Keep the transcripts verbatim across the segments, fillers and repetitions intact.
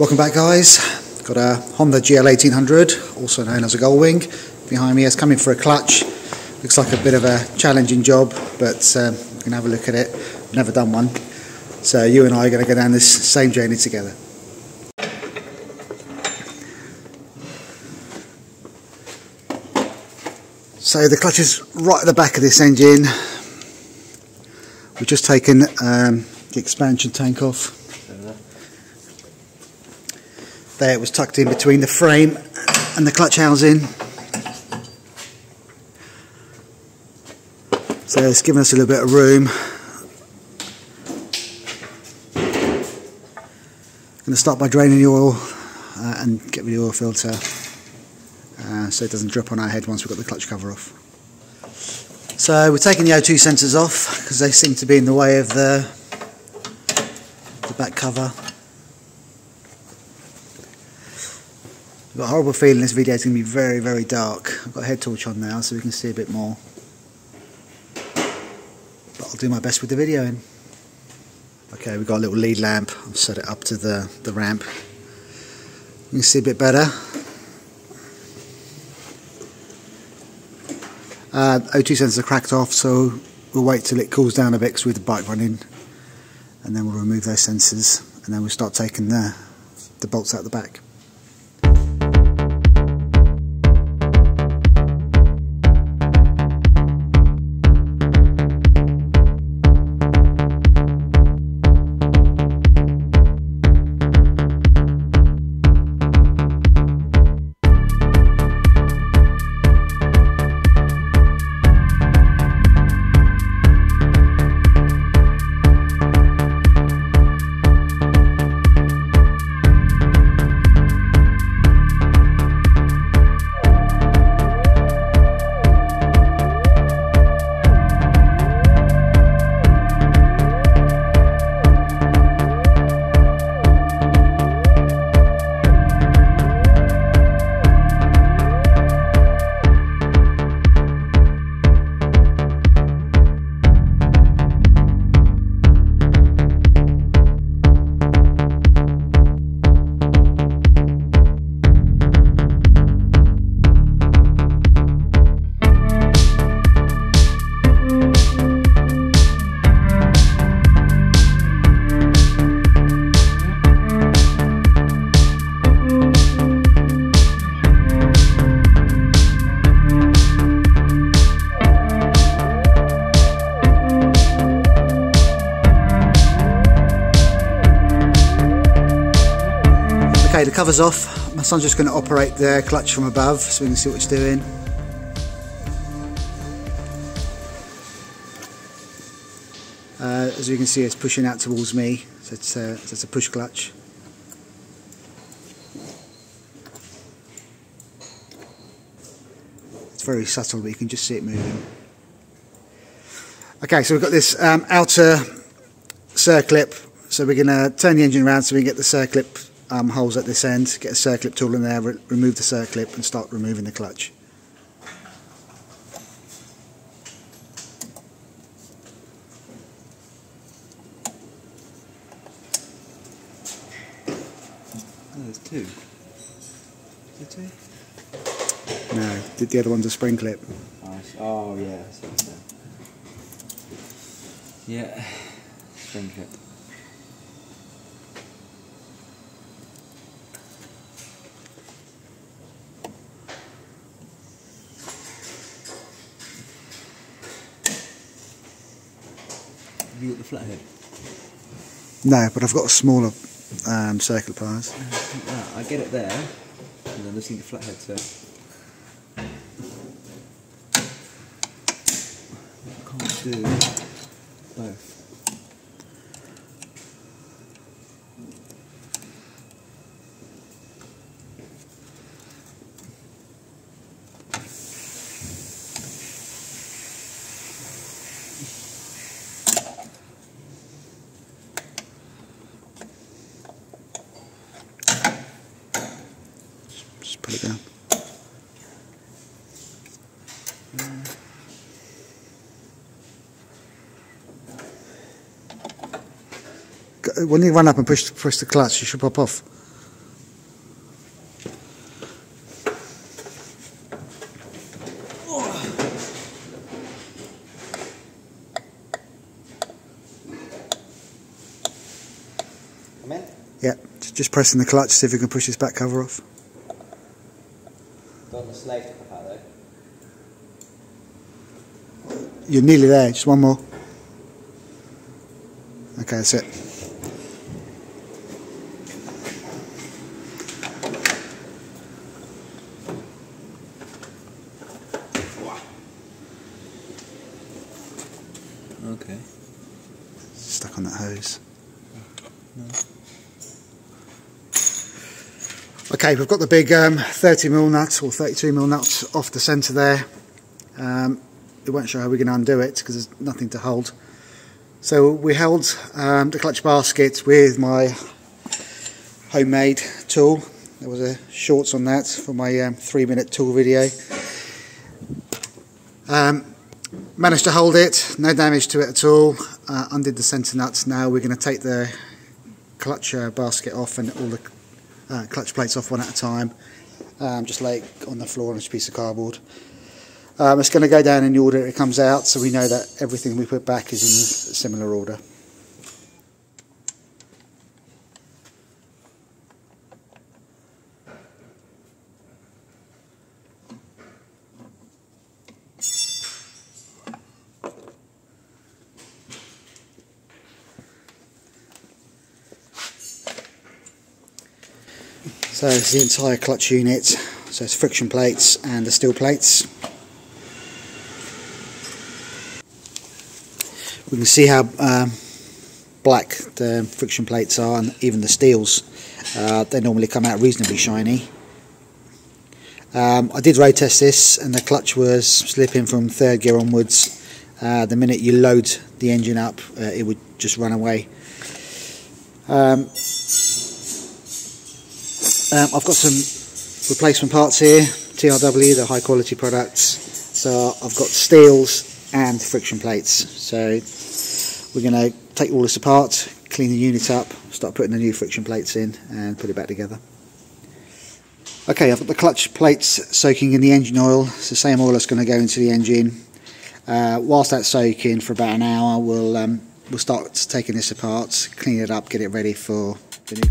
Welcome back, guys. Got a Honda G L eighteen hundred, also known as a Goldwing, behind me. It's coming for a clutch. Looks like a bit of a challenging job, but um, we can have a look at it. I've never done one, so you and I are going to go down this same journey together. So the clutch is right at the back of this engine. We've just taken um, the expansion tank off. There, it was tucked in between the frame and the clutch housing. So it's given us a little bit of room. I'm going to start by draining the oil uh, and get rid of the oil filter uh, so it doesn't drip on our head once we've got the clutch cover off. So we're taking the O two sensors off because they seem to be in the way of the, the back cover. I've got a horrible feeling this video is going to be very, very dark. I've got a head torch on now so we can see a bit more. But I'll do my best with the video in. Okay, we've got a little lead lamp. I've set it up to the, the ramp. You can see a bit better. Uh, O two sensors are cracked off, so we'll wait till it cools down a bit with the bike running. And then we'll remove those sensors and then we'll start taking the, the bolts out the back. Okay, the cover's off. My son's just going to operate the clutch from above so we can see what it's doing. Uh, as you can see, it's pushing out towards me, so it's, uh, so it's a push clutch. It's very subtle, but you can just see it moving. Okay, so we've got this um, outer circlip, so we're going to turn the engine around so we can get the circlip Um, holes at this end, get a circlip tool in there, re remove the circlip and start removing the clutch. Oh, there's two. Is there two? No, the, the other one's a spring clip. Nice. Oh yeah, I see what you're saying. Yeah, spring clip. Have you got the flathead? No, but I've got a smaller um, circle pliers. Oh, I get it there, and then I just need the flathead to... I can't do both. Put it down. When you run up and push, push the clutch, you should pop off. Yeah, just pressing the clutch, see if we can push this back cover off. Not the slave to pop out though. You're nearly there, just one more. Okay, that's it. Okay. Stuck on that hose. No. Okay, we've got the big um, thirty mil nut or thirty-two mil nut off the centre there. Um, it won't show how we're going to undo it because there's nothing to hold. So we held um, the clutch basket with my homemade tool. There was a shorts on that for my um, three minute tool video. Um, managed to hold it, no damage to it at all. Uh, undid the centre nuts. Now we're going to take the clutch uh, basket off and all the uh, clutch plates off one at a time. Um, just lay it on the floor on a piece of cardboard. Um, it's going to go down in the order it comes out, so we know that everything we put back is in a similar order. So it's the entire clutch unit, so it's friction plates and the steel plates. We can see how um, black the friction plates are, and even the steels. Uh, they normally come out reasonably shiny. Um, I did road test this, and the clutch was slipping from third gear onwards. Uh, the minute you load the engine up, uh, it would just run away. Um, um, I've got some replacement parts here, T R W, they're high quality products. So I've got steels and friction plates, so we're going to take all this apart, clean the unit up, start putting the new friction plates in and put it back together. Okay, I've got the clutch plates soaking in the engine oil. It's the same oil that's going to go into the engine. Uh, whilst that's soaking for about an hour, we'll, um, we'll start taking this apart, clean it up, get it ready for the new...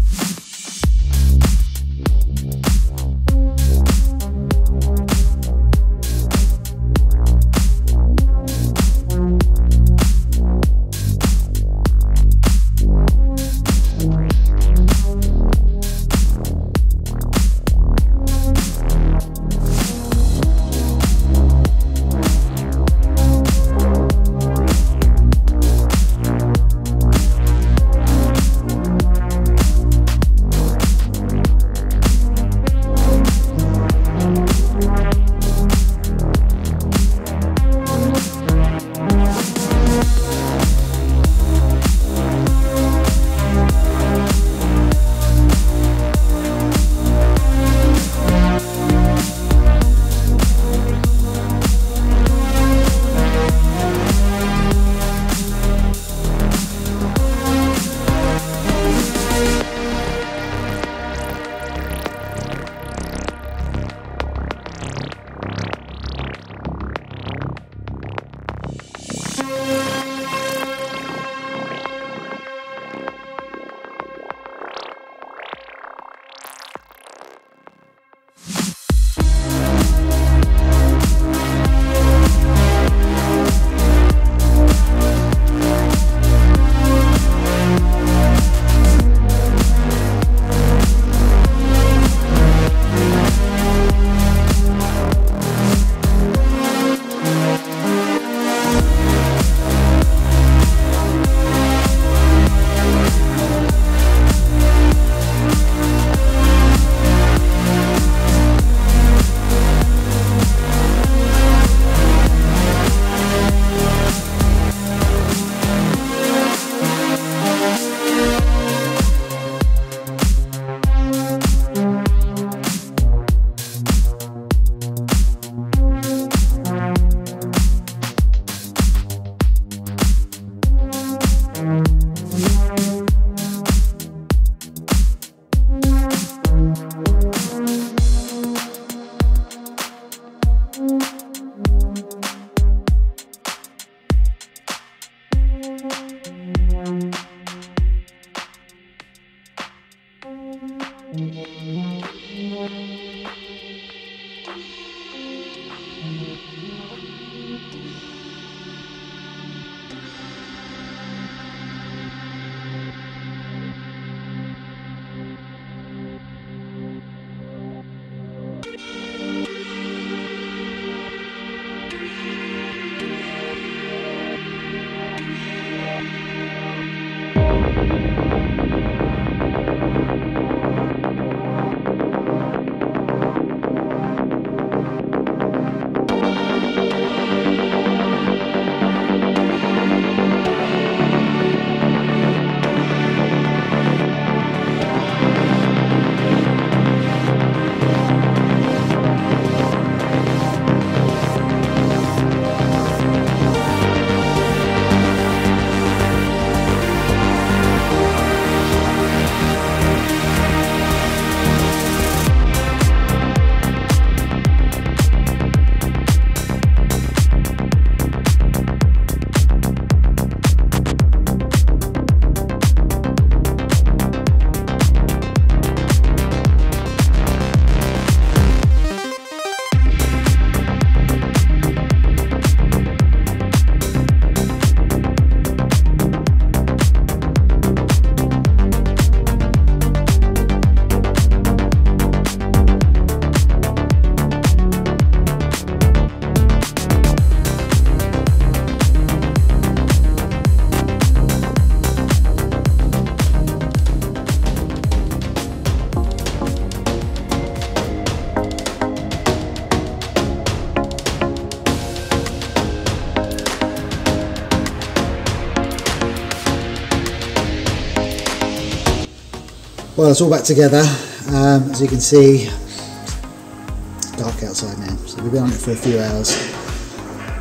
Well, it's all back together. Um, as you can see, it's dark outside now, so we've been on it for a few hours.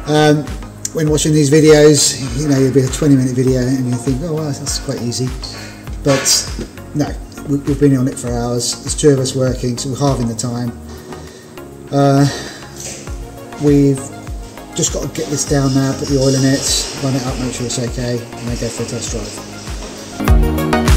Um, when watching these videos, you know, it'll be a twenty minute video and you think, oh well, that's quite easy. But no, we've been on it for hours. There's two of us working, so we're halving the time. Uh, we've just got to get this down now, put the oil in it, run it up, make sure it's okay, and then go for a test drive.